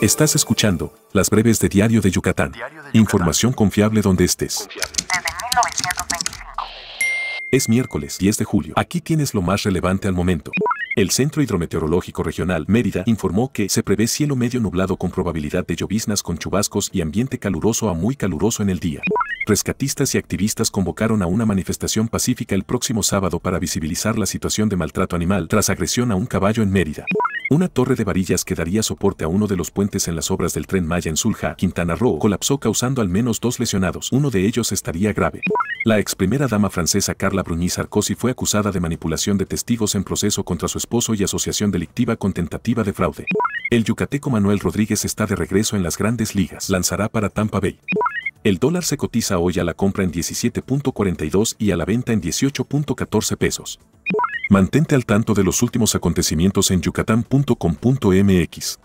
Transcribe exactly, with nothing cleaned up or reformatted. Estás escuchando las breves de Diario de Yucatán. Diario de Yucatán. Información confiable donde estés. Confiable. Desde mil novecientos veinticinco. Es miércoles diez de julio. Aquí tienes lo más relevante al momento. El Centro Hidrometeorológico Regional, Mérida, informó que se prevé cielo medio nublado con probabilidad de lloviznas con chubascos y ambiente caluroso a muy caluroso en el día. Rescatistas y activistas convocaron a una manifestación pacífica el próximo sábado para visibilizar la situación de maltrato animal tras agresión a un caballo en Mérida. Una torre de varillas que daría soporte a uno de los puentes en las obras del Tren Maya en Sulja, Quintana Roo, colapsó causando al menos dos lesionados. Uno de ellos estaría grave. La ex primera dama francesa Carla Bruni Sarkozy fue acusada de manipulación de testigos en proceso contra su esposo y asociación delictiva con tentativa de fraude. El yucateco Manuel Rodríguez está de regreso en las grandes ligas. Lanzará para Tampa Bay. El dólar se cotiza hoy a la compra en diecisiete punto cuarenta y dos y a la venta en dieciocho punto catorce pesos. Mantente al tanto de los últimos acontecimientos en yucatán punto com punto m x.